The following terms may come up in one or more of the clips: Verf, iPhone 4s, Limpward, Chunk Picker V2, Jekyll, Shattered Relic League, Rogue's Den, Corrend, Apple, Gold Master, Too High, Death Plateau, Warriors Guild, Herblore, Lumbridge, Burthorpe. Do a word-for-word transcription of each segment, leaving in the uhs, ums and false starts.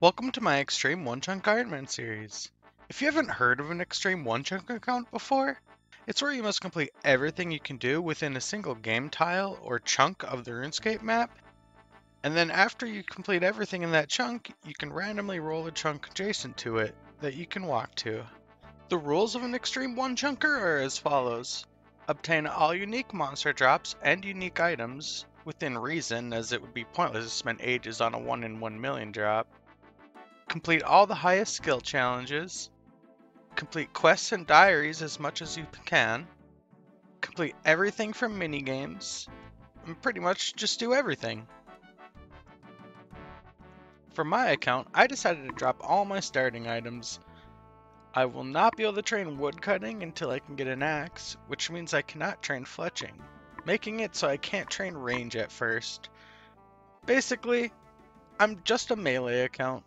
Welcome to my Extreme one-Chunk Ironman series. If you haven't heard of an Extreme one-Chunk account before, it's where you must complete everything you can do within a single game tile or chunk of the RuneScape map, and then after you complete everything in that chunk, you can randomly roll a chunk adjacent to it that you can walk to. The rules of an Extreme one-Chunker are as follows. Obtain all unique monster drops and unique items, within reason, as it would be pointless to spend ages on a one in one million drop. Complete all the highest skill challenges. Complete quests and diaries as much as you can. Complete everything from minigames. And pretty much just do everything. For my account, I decided to drop all my starting items. I will not be able to train woodcutting until I can get an axe, which means I cannot train fletching, making it so I can't train range at first. Basically, I'm just a melee account.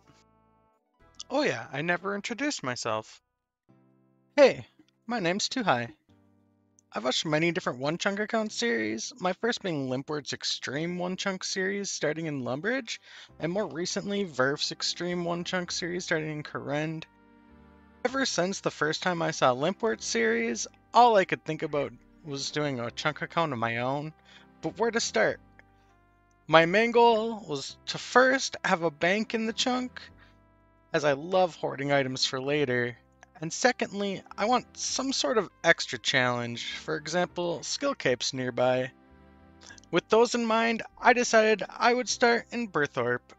Oh yeah, I never introduced myself. Hey, my name's Too High. I've watched many different one-chunk account series, my first being Limpward's Extreme one-Chunk series starting in Lumbridge, and more recently Verf's Extreme one-Chunk series starting in Corrend. Ever since the first time I saw Limpward's series, all I could think about was doing a chunk account of my own, but where to start? My main goal was to first have a bank in the chunk, as I love hoarding items for later, and secondly, I want some sort of extra challenge, for example, skill capes nearby. With those in mind, I decided I would start in Burthorpe.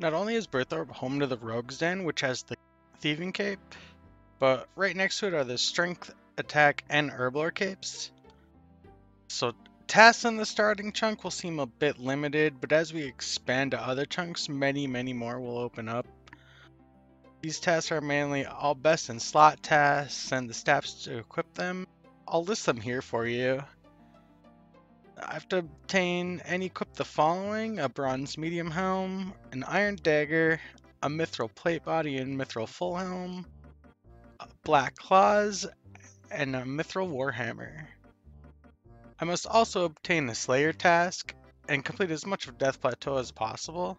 Not only is Burthorpe home to the Rogue's Den, which has the Thieving Cape, but right next to it are the Strength, Attack, and Herblore Capes. So tasks in the starting chunk will seem a bit limited, but as we expand to other chunks, many, many more will open up. These tasks are mainly all best in slot tasks and the staffs to equip them. I'll list them here for you. I have to obtain and equip the following: a bronze medium helm, an iron dagger, a mithril plate body and mithril full helm, black claws, and a mithril warhammer. I must also obtain the Slayer task and complete as much of Death Plateau as possible.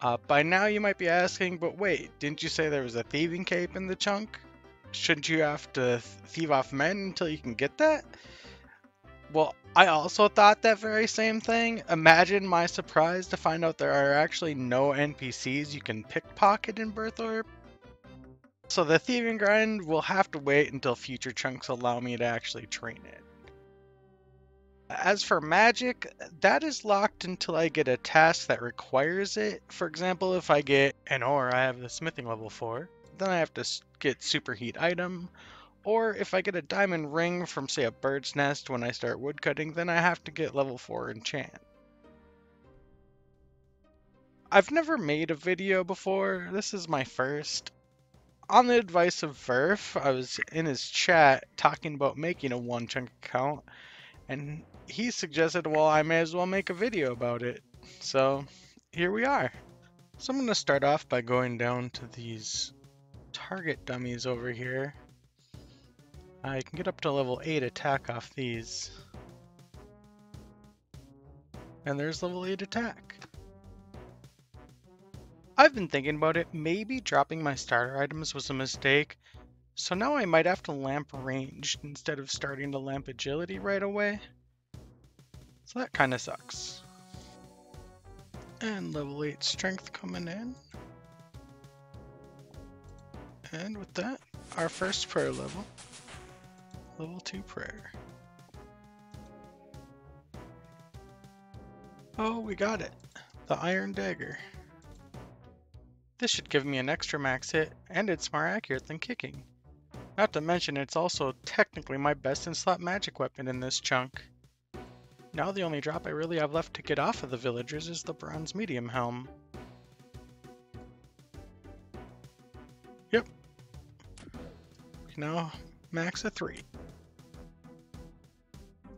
Uh, by now you might be asking, but wait, didn't you say there was a Thieving Cape in the chunk? Shouldn't you have to thieve off men until you can get that? Well, I also thought that very same thing. Imagine my surprise to find out there are actually no N P Cs you can pickpocket in Burthorpe. So the thieving grind will have to wait until future chunks allow me to actually train it. As for magic, that is locked until I get a task that requires it. For example, if I get an ore, I have the smithing level four, then I have to get superheat item. Or if I get a diamond ring from, say, a bird's nest when I start woodcutting, then I have to get level four enchant. I've never made a video before, this is my first. On the advice of Verf, I was in his chat talking about making a one chunk account, and he suggested, well, I may as well make a video about it. So here we are. So I'm going to start off by going down to these target dummies over here. I can get up to level eight attack off these. And there's level eight attack. I've been thinking about it, maybe dropping my starter items was a mistake, so now I might have to lamp ranged instead of starting to lamp agility right away. So that kinda sucks. And level eight strength coming in. And with that, our first prayer level. Level two prayer. Oh, we got it. The Iron Dagger. This should give me an extra max hit, and it's more accurate than kicking. Not to mention, it's also technically my best in slot magic weapon in this chunk. Now the only drop I really have left to get off of the villagers is the bronze medium helm. Yep. Now, max a three.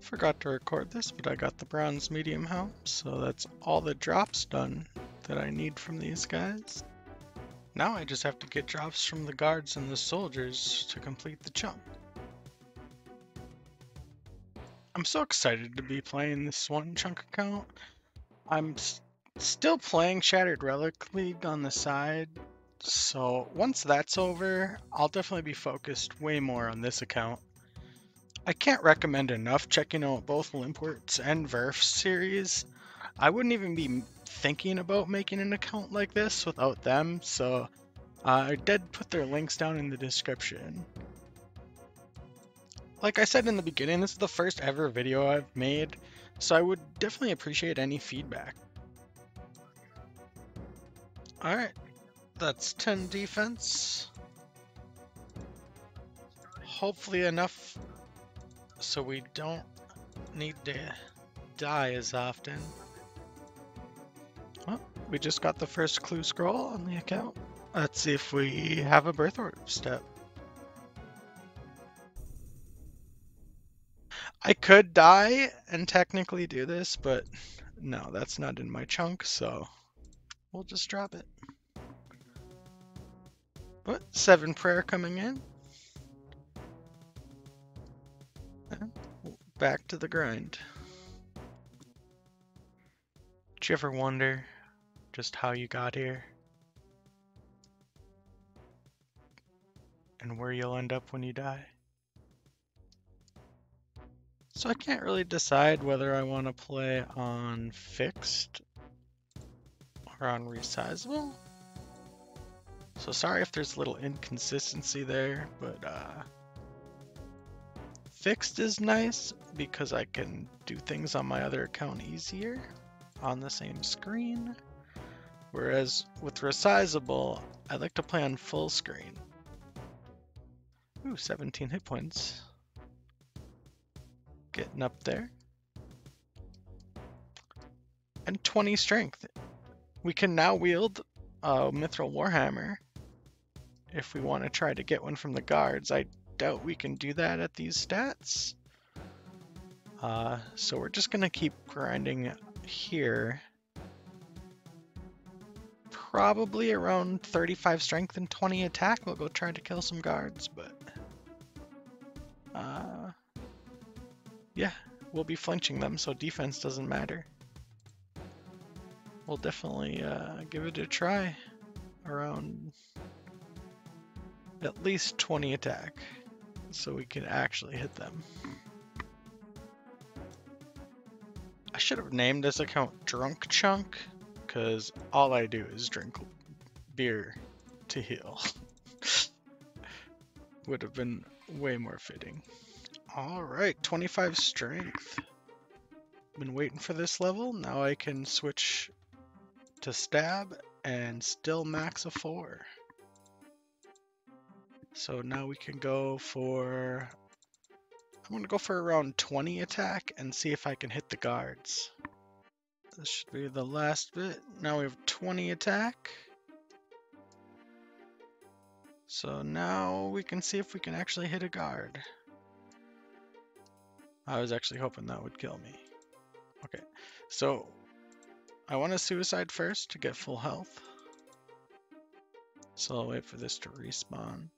Forgot to record this, but I got the bronze medium helm, so that's all the drops done that I need from these guys. Now I just have to get drops from the guards and the soldiers to complete the chunk. I'm so excited to be playing this one chunk account. I'm Still playing Shattered Relic League on the side, so once that's over, I'll definitely be focused way more on this account. I can't recommend enough checking out both Limport's and Verf's series. I wouldn't even be thinking about making an account like this without them, so uh, I did put their links down in the description. Like I said in the beginning, this is the first ever video I've made, so I would definitely appreciate any feedback. Alright, that's ten defense. Hopefully enough so we don't need to die as often. Well, we just got the first clue scroll on the account. Let's see if we have a Burthorpe step. I could die and technically do this, but no, that's not in my chunk, so we'll just drop it. What? Seven prayer coming in. Back to the grind. Did you ever wonder just how you got here? And where you'll end up when you die? So I can't really decide whether I want to play on fixed or on resizable. So sorry if there's a little inconsistency there, but uh... fixed is nice because I can do things on my other account easier on the same screen, whereas with resizable, I like to play on full screen. Ooh, seventeen hit points. Getting up there. And twenty strength. We can now wield a Mithril Warhammer if we want to try to get one from the guards. I doubt we can do that at these stats, uh, so we're just gonna keep grinding here, probably around thirty-five strength and twenty attack. We'll go try to kill some guards, but uh, yeah, we'll be flinching them, so defense doesn't matter. We'll definitely uh, give it a try around at least twenty attack, so we can actually hit them. I should have named this account Drunk Chunk, because all I do is drink beer to heal. Would have been way more fitting. Alright, twenty-five strength. Been waiting for this level, now I can switch to stab and still max a four. So now we can go for, I'm going to go for around twenty attack and see if I can hit the guards. This should be the last bit. Now we have twenty attack. So now we can see if we can actually hit a guard. I was actually hoping that would kill me. Okay, so I want to suicide first to get full health. So I'll wait for this to respawn.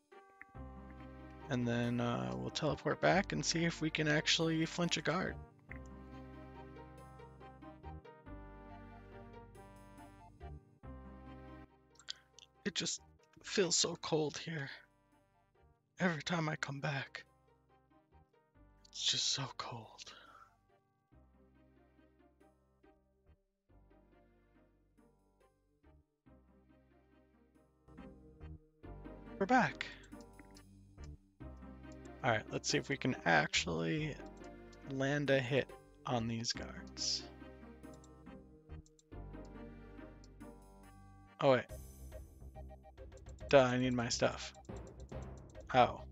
And then uh, we'll teleport back and see if we can actually flinch a guard. It just feels so cold here. Every time I come back, it's just so cold. We're back. Alright, let's see if we can actually land a hit on these guards. Oh wait. Duh, I need my stuff. Ow.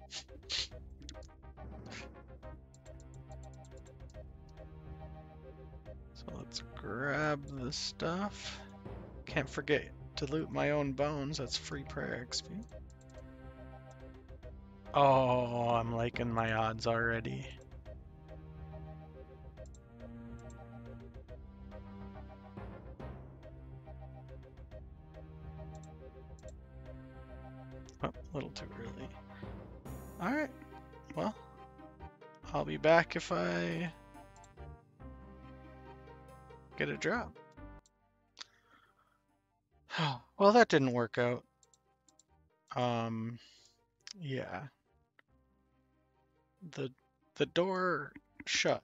So let's grab the stuff. Can't forget to loot my own bones, that's free prayer X P. Oh, I'm liking my odds already. Oh, a little too early. Alright, well, I'll be back if I get a drop. Well, that didn't work out. Um, yeah. The, the door shut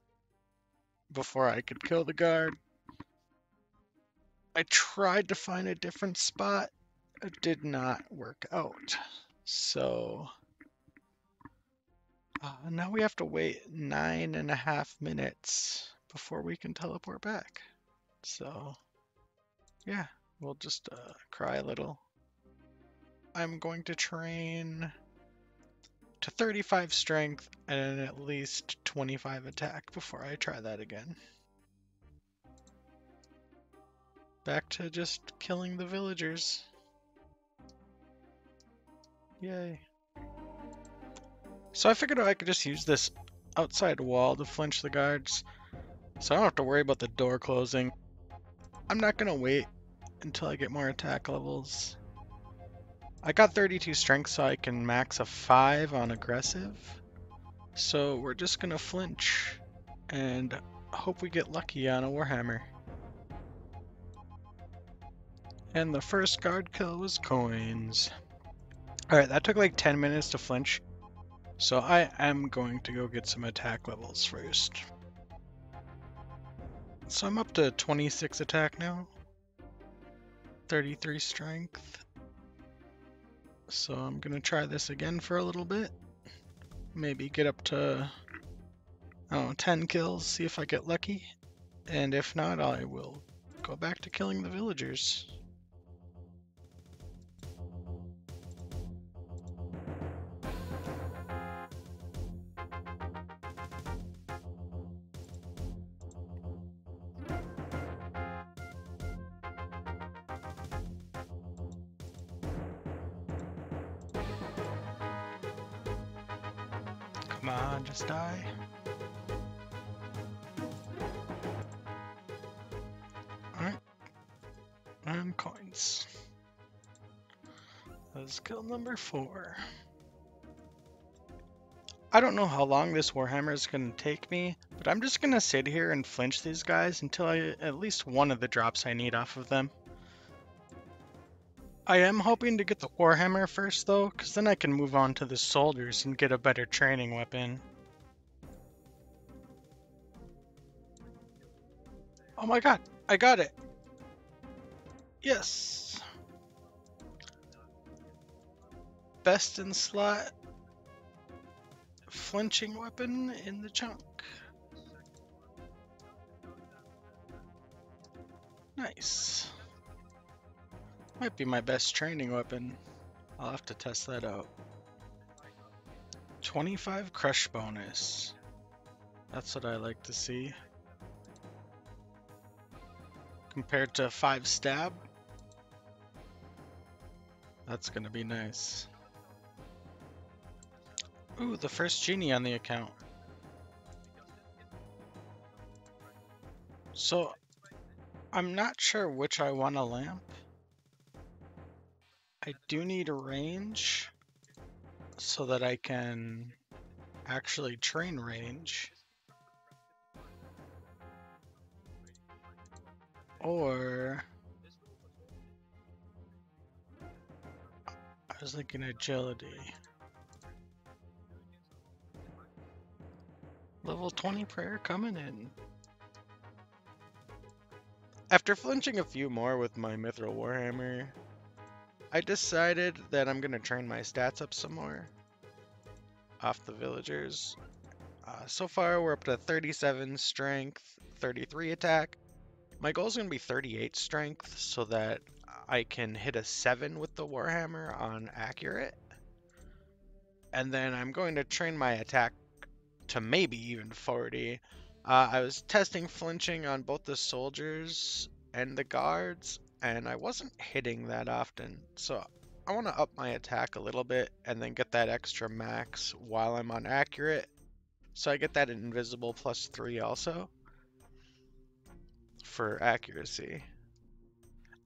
before I could kill the guard. I tried to find a different spot. It did not work out. So uh, now we have to wait nine and a half minutes before we can teleport back. So yeah, we'll just uh, cry a little. I'm going to train to thirty-five strength and at least twenty-five attack before I try that again. Back to just killing the villagers. Yay. So I figured I could just use this outside wall to flinch the guards, so I don't have to worry about the door closing. I'm not gonna wait until I get more attack levels. I got thirty-two strength, so I can max a five on aggressive. So we're just gonna flinch and hope we get lucky on a Warhammer. And the first guard kill was coins. Alright, that took like ten minutes to flinch, so I am going to go get some attack levels first. So I'm up to twenty-six attack now, thirty-three strength. So I'm going to try this again for a little bit. Maybe get up to, I don't know, ten kills, see if I get lucky. And if not, I will go back to killing the villagers. Come on, just die. Alright. And coins. That was kill number four. I don't know how long this Warhammer is going to take me, but I'm just going to sit here and flinch these guys until I at least one of the drops I need off of them. I am hoping to get the Warhammer first though, because then I can move on to the soldiers and get a better training weapon. Oh my god, I got it! Yes! Best in slot flinching weapon in the chunk. Nice. Might be my best training weapon. I'll have to test that out. twenty-five crush bonus. That's what I like to see. Compared to five stab. That's gonna be nice. Ooh, the first genie on the account. So, I'm not sure which I want to lamp. I do need a range so that I can actually train range, or I was thinking agility. Level twenty prayer coming in. After flinching a few more with my Mithril Warhammer, I decided that I'm going to train my stats up some more off the villagers. Uh, so far we're up to thirty-seven strength, thirty-three attack. My goal is going to be thirty-eight strength so that I can hit a seven with the Warhammer on accurate. And then I'm going to train my attack to maybe even forty. Uh, I was testing flinching on both the soldiers and the guards, and I wasn't hitting that often, so I want to up my attack a little bit and then get that extra max while I'm on accurate, so I get that invisible plus three also for accuracy.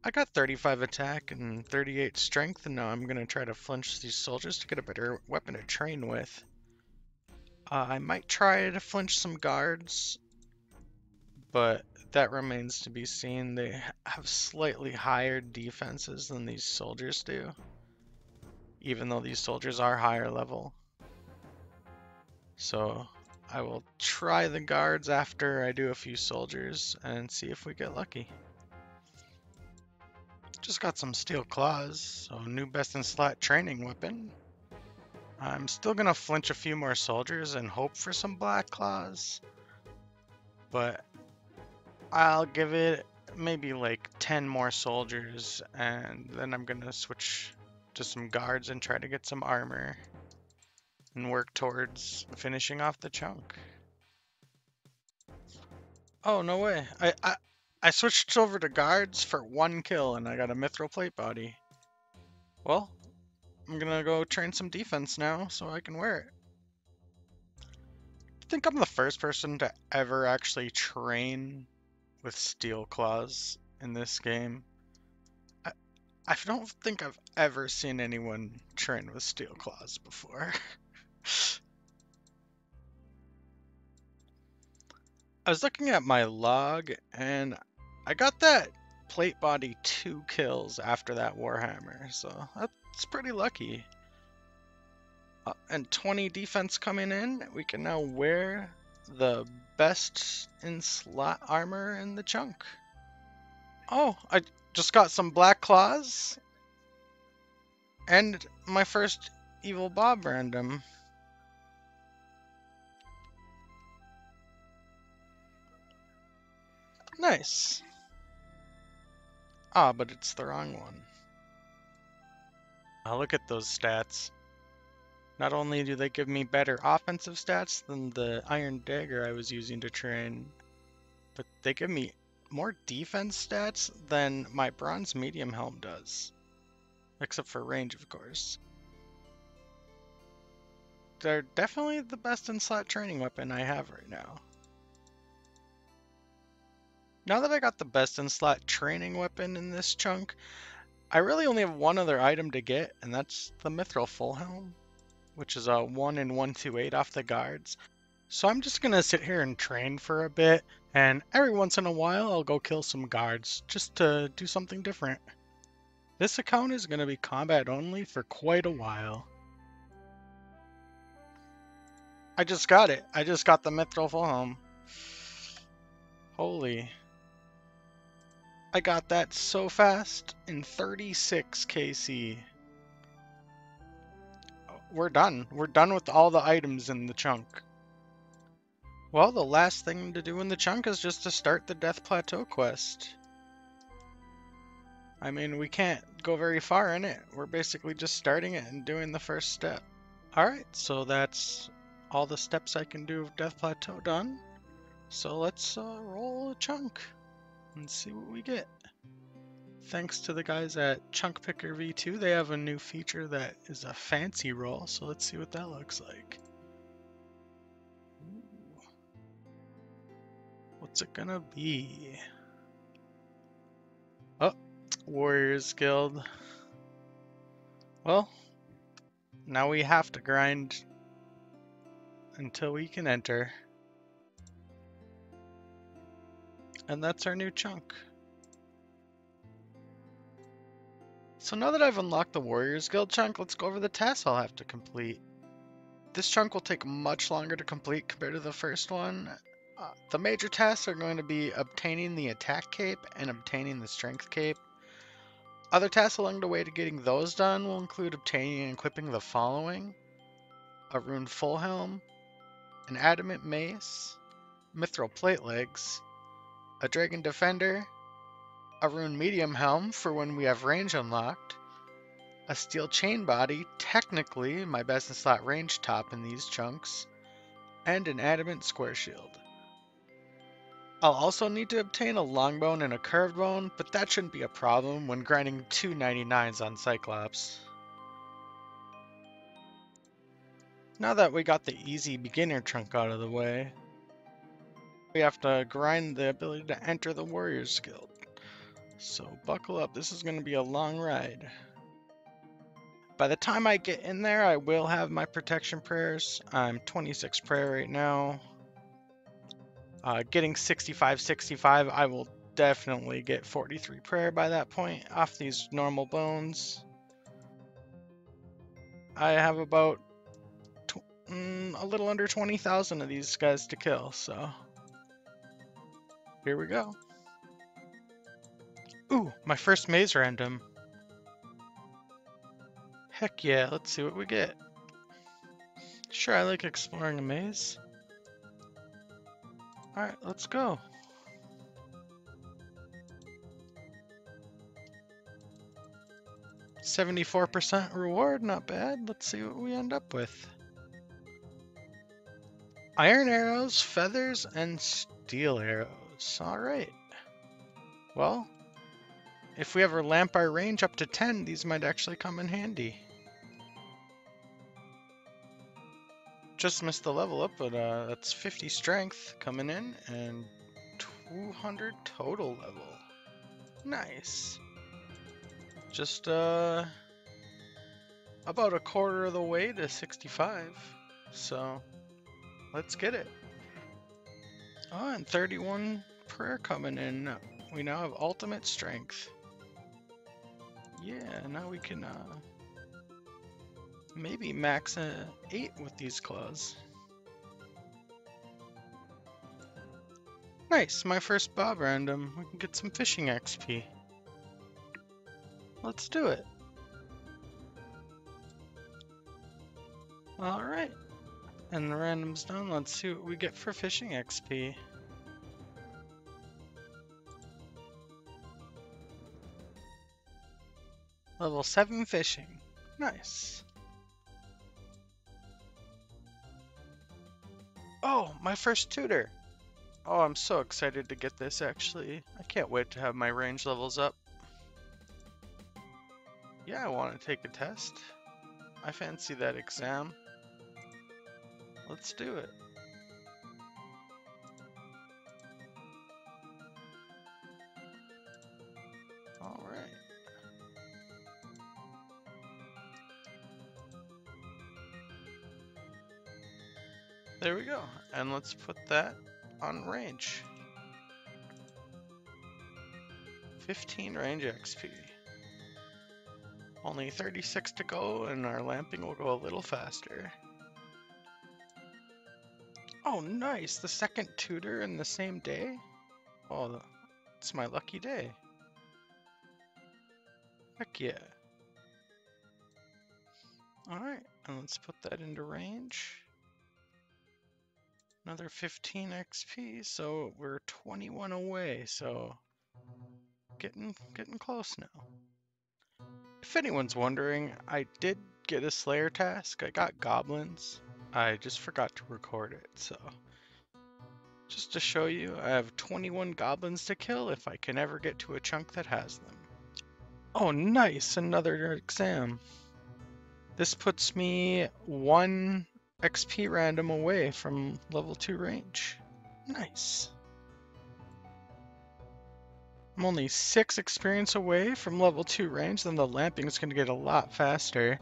I got thirty-five attack and thirty-eight strength, and now I'm going to try to flinch these soldiers to get a better weapon to train with. Uh, I might try to flinch some guards, but that remains to be seen. They have slightly higher defenses than these soldiers do, even though these soldiers are higher level. So I will try the guards after I do a few soldiers and see if we get lucky. Just got some steel claws, so new best in slot training weapon. I'm still gonna flinch a few more soldiers and hope for some black claws, but I'll give it maybe like ten more soldiers, and then I'm gonna switch to some guards and try to get some armor and work towards finishing off the chunk. Oh, no way. I, I, I switched over to guards for one kill and I got a mithril plate body. Well, I'm gonna go train some defense now so I can wear it. I think I'm the first person to ever actually train with steel claws in this game. I, I don't think I've ever seen anyone train with steel claws before. I was looking at my log and I got that plate body two kills after that warhammer, so that's pretty lucky. Uh, and twenty defense coming in, we can now wear the best in slot armor in the chunk. Oh, I just got some black claws and my first Evil Bob random. Nice. Ah, but it's the wrong one. Now look at those stats. Not only do they give me better offensive stats than the iron dagger I was using to train, but they give me more defense stats than my bronze medium helm does. Except for range, of course. They're definitely the best in slot training weapon I have right now. Now that I got the best in slot training weapon in this chunk, I really only have one other item to get, and that's the mithril full helm, which is a one and one two eight off the guards. So I'm just gonna sit here and train for a bit, and every once in a while I'll go kill some guards just to do something different. This account is gonna be combat only for quite a while. I just got it. I just got the mithril full helm. Holy. I got that so fast in thirty-six K C. We're done. We're done with all the items in the chunk. Well, the last thing to do in the chunk is just to start the Death Plateau quest. I mean, we can't go very far in it. We're basically just starting it and doing the first step. Alright, so that's all the steps I can do of Death Plateau done. So let's uh, roll a chunk and see what we get. Thanks to the guys at Chunk Picker V two, they have a new feature that is a fancy roll, so let's see what that looks like. Ooh. What's it gonna be? Oh, Warriors Guild. Well, now we have to grind until we can enter. And that's our new chunk. So now that I've unlocked the Warriors Guild chunk, let's go over the tasks I'll have to complete. This chunk will take much longer to complete compared to the first one. Uh, the major tasks are going to be obtaining the attack cape and obtaining the strength cape. Other tasks along the way to getting those done will include obtaining and equipping the following: a rune full helm, an adamant mace, mithril plate legs, a dragon defender, a rune medium helm for when we have range unlocked, a steel chain body, technically my best in slot range top in these chunks, and an adamant square shield. I'll also need to obtain a longbone and a curved bone, but that shouldn't be a problem when grinding two ninety-nines on Cyclops. Now that we got the easy beginner chunk out of the way, we have to grind the ability to enter the Warriors Guild. So buckle up, this is going to be a long ride. By the time I get in there, I will have my protection prayers. I'm twenty-six prayer right now. Uh, getting sixty-five, sixty-five, I will definitely get forty-three prayer by that point off these normal bones. I have about tw mm, a little under twenty thousand of these guys to kill, so here we go. Ooh, my first maze random. Heck yeah, let's see what we get. Sure, I like exploring a maze. Alright, let's go. seventy-four percent reward, not bad. Let's see what we end up with. Iron arrows, feathers, and steel arrows. Alright. Well, if we ever lamp our range up to ten, these might actually come in handy. Just missed the level up, but uh, that's fifty strength coming in and two hundred total level. Nice. Just uh, about a quarter of the way to sixty-five. So let's get it. Oh, and thirty-one prayer coming in. We now have ultimate strength. Yeah, now we can uh, maybe max uh, eight with these claws. Nice, my first bob random. We can get some fishing X P. Let's do it. Alright. And the random's done. Let's see what we get for fishing X P. Level seven fishing. Nice. Oh, my first tutor. Oh, I'm so excited to get this actually. I can't wait to have my range levels up. Yeah, I want to take a test. I fancy that exam. Let's do it. There we go, and let's put that on range. fifteen range X P. Only thirty-six to go, and our lamping will go a little faster. Oh nice, the second tutor in the same day? Oh, it's my lucky day. Heck yeah. Alright, and let's put that into range. Another fifteen X P, so we're twenty-one away, so getting getting close now. If anyone's wondering, I did get a Slayer task. I got goblins. I just forgot to record it, so just to show you, I have twenty-one goblins to kill if I can ever get to a chunk that has them. Oh nice, another exam. This puts me one X P random away from level two range. Nice. I'm only six experience away from level two range, then the lamping is going to get a lot faster.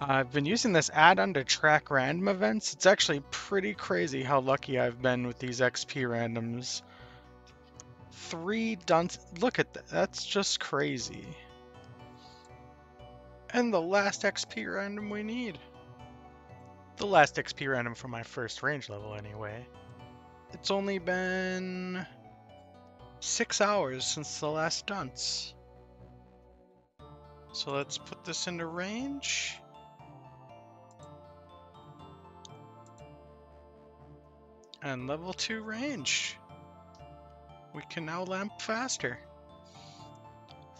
Uh, I've been using this add-on to track random events. It's actually pretty crazy how lucky I've been with these X P randoms. Three done. Look at that. That's just crazy. And the last X P random we need. The last X P random for my first range level anyway. It's only been six hours since the last dunce. So let's put this into range. And level two range. We can now lamp faster.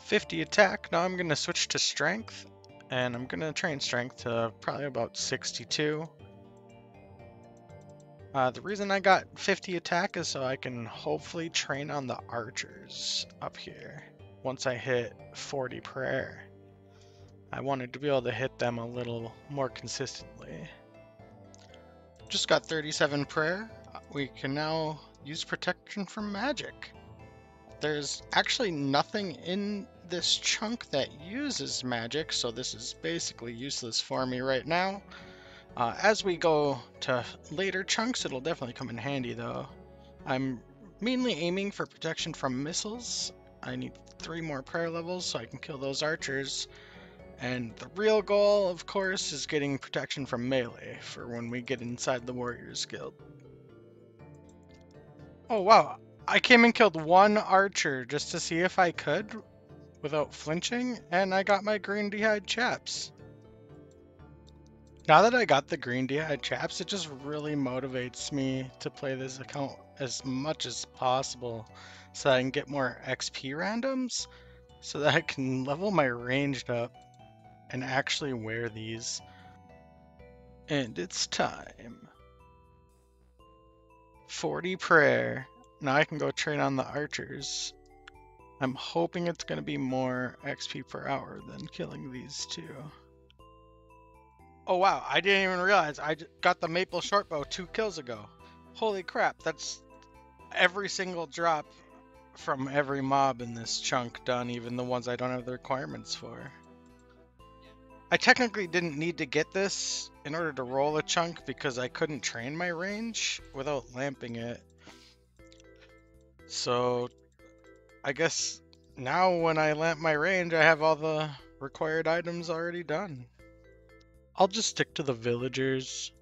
fifty attack, now I'm gonna switch to strength. And I'm gonna train strength to probably about sixty-two. Uh, the reason I got fifty attack is so I can hopefully train on the archers up here. Once I hit forty prayer, I wanted to be able to hit them a little more consistently. Just got thirty-seven prayer. We can now use protection from magic. There's actually nothing in this chunk that uses magic, so this is basically useless for me right now. Uh, as we go to later chunks, it'll definitely come in handy though. I'm mainly aiming for protection from missiles. I need three more prayer levels so I can kill those archers. And the real goal, of course, is getting protection from melee for when we get inside the Warriors Guild. Oh wow, I came and killed one archer just to see if I could without flinching, and I got my green dehyde chaps. Now that I got the green dehyde chaps, it just really motivates me to play this account as much as possible so that I can get more X P randoms so that I can level my ranged up and actually wear these. And it's time. forty prayer. Now I can go train on the archers. I'm hoping it's going to be more X P per hour than killing these two. Oh wow, I didn't even realize I got the maple shortbow two kills ago. Holy crap, that's every single drop from every mob in this chunk done, even the ones I don't have the requirements for. I technically didn't need to get this in order to roll a chunk because I couldn't train my range without lamping it. So I guess now when I lamp my range, I have all the required items already done. I'll just stick to the villagers.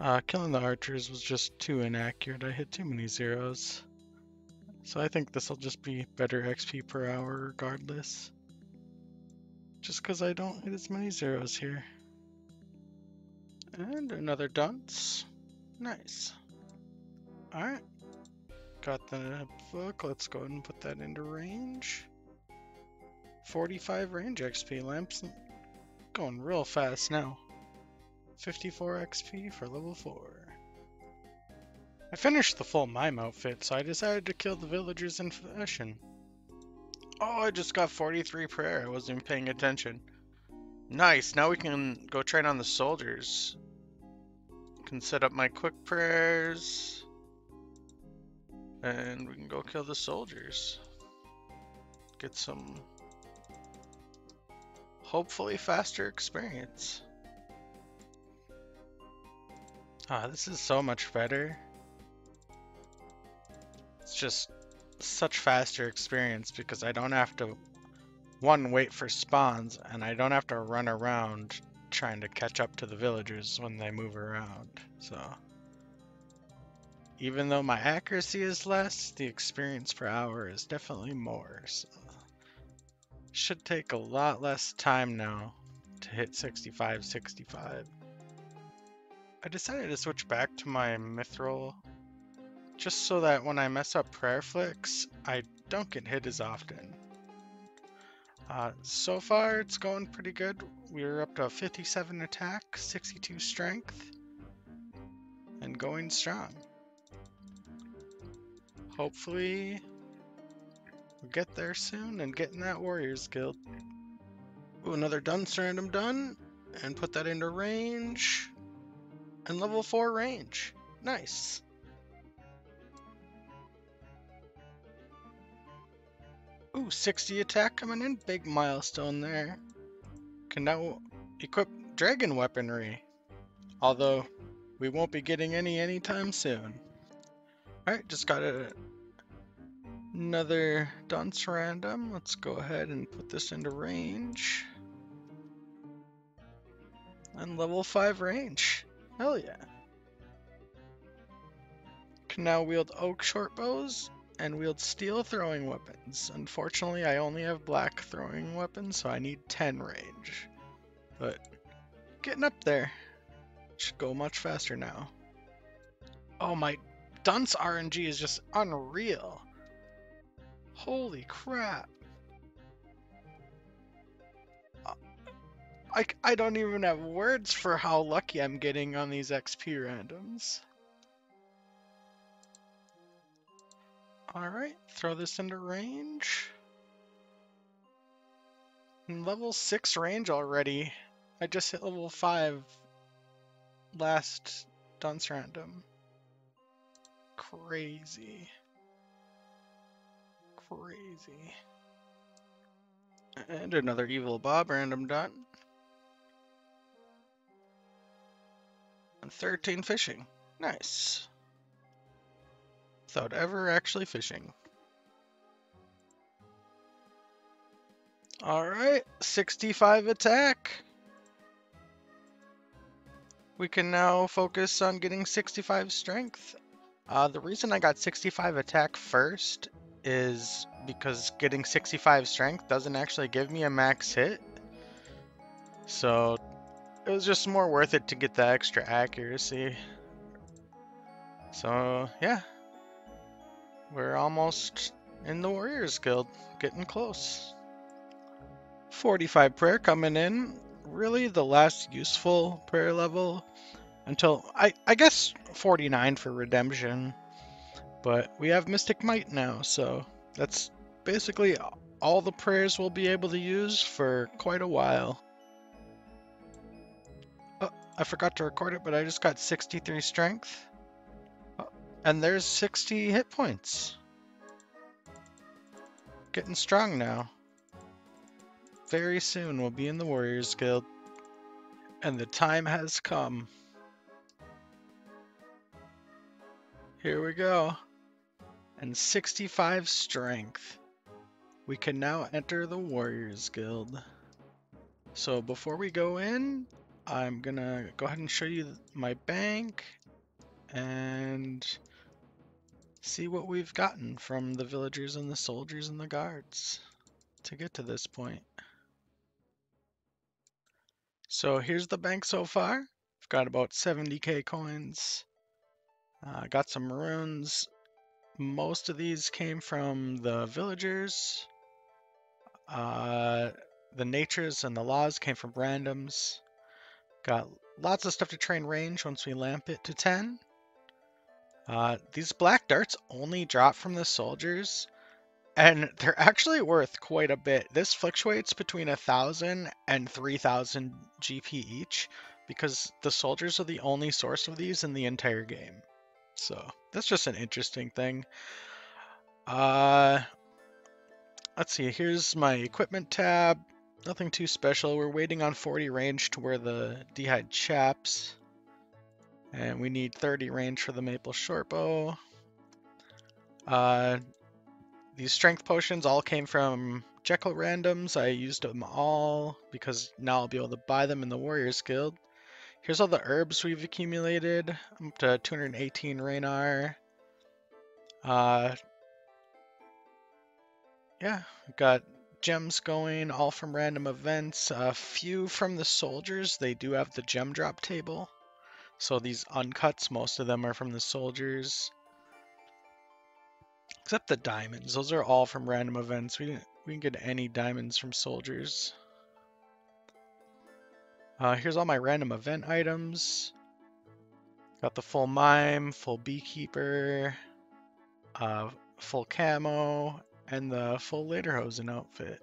Uh, killing the archers was just too inaccurate. I hit too many zeros. So I think this will just be better X P per hour regardless. Just because I don't hit as many zeros here. And another dunce. Nice. Alright. Got the book. Let's go ahead and put that into range. forty-five range X P lamps. Going real fast now. fifty-four X P for level four. I finished the full mime outfit, so I decided to kill the villagers in fashion. Oh, I just got forty-three prayer. I wasn't even paying attention. Nice. Now we can go train on the soldiers. Can set up my quick prayers. And we can go kill the soldiers. Get some... hopefully faster experience. Ah, this is so much better. It's just such faster experience because I don't have to, one, wait for spawns, and I don't have to run around trying to catch up to the villagers when they move around. So even though my accuracy is less, the experience per hour is definitely more. So should take a lot less time now to hit sixty-five sixty-five. I decided to switch back to my mithril just so that when I mess up prayer flicks I don't get hit as often. Uh, so far it's going pretty good. We're up to fifty-seven attack, sixty-two strength, and going strong. Hopefully get there soon and get in that Warriors Guild. Ooh, another dunce random done, and put that into range, and level four range. Nice. Ooh, sixty attack coming in. Big milestone there. Can now equip dragon weaponry, although we won't be getting any anytime soon. All right, just got a another dunce random. Let's go ahead and put this into range. And level five range. Hell yeah. Can now wield oak shortbows and wield steel throwing weapons. Unfortunately, I only have black throwing weapons, so I need ten range. But getting up there. Should go much faster now. Oh, my dunce R N G is just unreal. Holy crap. I, I don't even have words for how lucky I'm getting on these X P randoms. Alright, throw this into range. I'm level six range already. I just hit level five last dunce random. Crazy. Crazy. And another evil bob random dot. And thirteen fishing. Nice. without ever actually fishing. Alright, sixty-five attack. We can now focus on getting sixty-five strength. Uh, the reason I got sixty-five attack first is because getting sixty-five strength doesn't actually give me a max hit. So it was just more worth it to get the extra accuracy. So yeah, we're almost in the Warriors Guild, getting close. forty-five prayer coming in. Really the last useful prayer level until I, I guess forty-nine for redemption, but we have Mystic Might now, so that's basically all the prayers we'll be able to use for quite a while. Oh, I forgot to record it, but I just got sixty-three strength, oh, and there's sixty hit points. Getting strong now. Very soon we'll be in the Warriors Guild, and the time has come. Here we go. And sixty-five strength. We can now enter the Warriors Guild. So before we go in, I'm gonna go ahead and show you my bank and see what we've gotten from the villagers and the soldiers and the guards to get to this point. So here's the bank so far. I've got about seventy K coins. Uh, got some runes. Most of these came from the villagers. Uh, the natures and the laws came from randoms. Got lots of stuff to train range once we lamp it to ten. Uh, these black darts only drop from the soldiers, and they're actually worth quite a bit. This fluctuates between one thousand and three thousand G P each, because the soldiers are the only source of these in the entire game. So that's just an interesting thing. Uh, let's see, here's my equipment tab. Nothing too special. We're waiting on forty range to wear the D-hide chaps. And we need thirty range for the maple shortbow. Uh... These strength potions all came from Jekyll randoms. I used them all because now I'll be able to buy them in the Warriors Guild. Here's all the herbs we've accumulated. I'm up to two hundred eighteen Reynar. Uh, yeah, we've got gems going, all from random events. A few from the soldiers. They do have the gem drop table. So these uncuts, most of them are from the soldiers. Except the diamonds. Those are all from random events. We didn't, we didn't get any diamonds from soldiers. Uh, here's all my random event items. Got the full mime, full beekeeper, uh, full camo, and the full lederhosen outfit.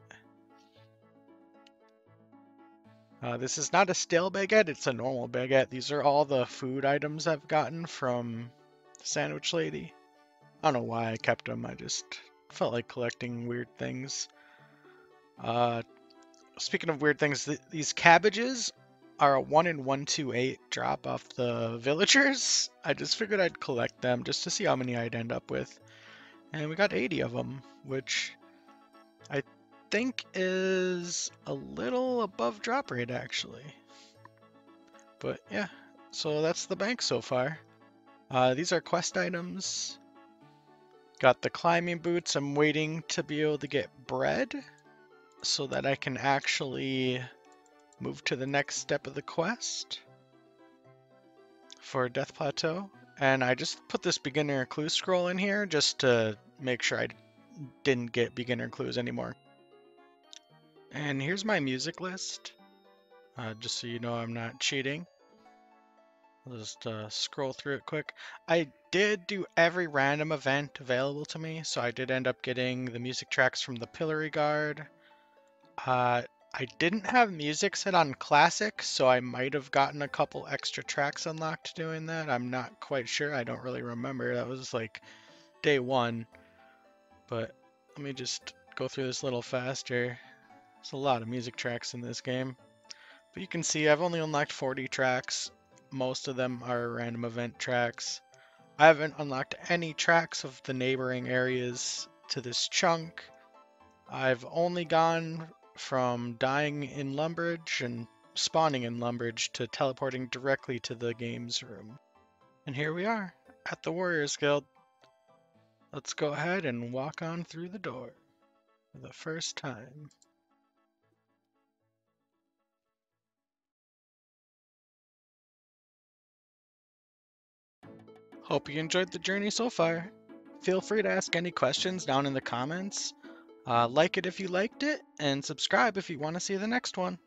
Uh, this is not a stale baguette. It's a normal baguette. These are all the food items I've gotten from the Sandwich Lady. I don't know why I kept them, I just felt like collecting weird things. Uh, speaking of weird things, th these cabbages are a one in one twenty-eight drop off the villagers. I just figured I'd collect them just to see how many I'd end up with. And we got eighty of them, which I think is a little above drop rate actually. But yeah, so that's the bank so far. Uh, these are quest items. Got the climbing boots. I'm waiting to be able to get bread so that I can actually move to the next step of the quest for Death Plateau. And I just put this beginner clue scroll in here just to make sure I didn't get beginner clues anymore. And here's my music list, uh, just so you know I'm not cheating. I'll just uh, scroll through it quick. I did do every random event available to me, so I did end up getting the music tracks from the Pillory Guard. Uh, I didn't have music set on Classic, so I might have gotten a couple extra tracks unlocked doing that. I'm not quite sure. I don't really remember. That was like day one. But let me just go through this a little faster. There's a lot of music tracks in this game. But you can see I've only unlocked forty tracks. Most of them are random event tracks. I haven't unlocked any tracks of the neighboring areas to this chunk. I've only gone from dying in Lumbridge and spawning in Lumbridge to teleporting directly to the game's room. And here we are at the Warriors Guild. Let's go ahead and walk on through the door for the first time. Hope you enjoyed the journey so far. Feel free to ask any questions down in the comments. Uh, like it if you liked it, and subscribe if you want to see the next one.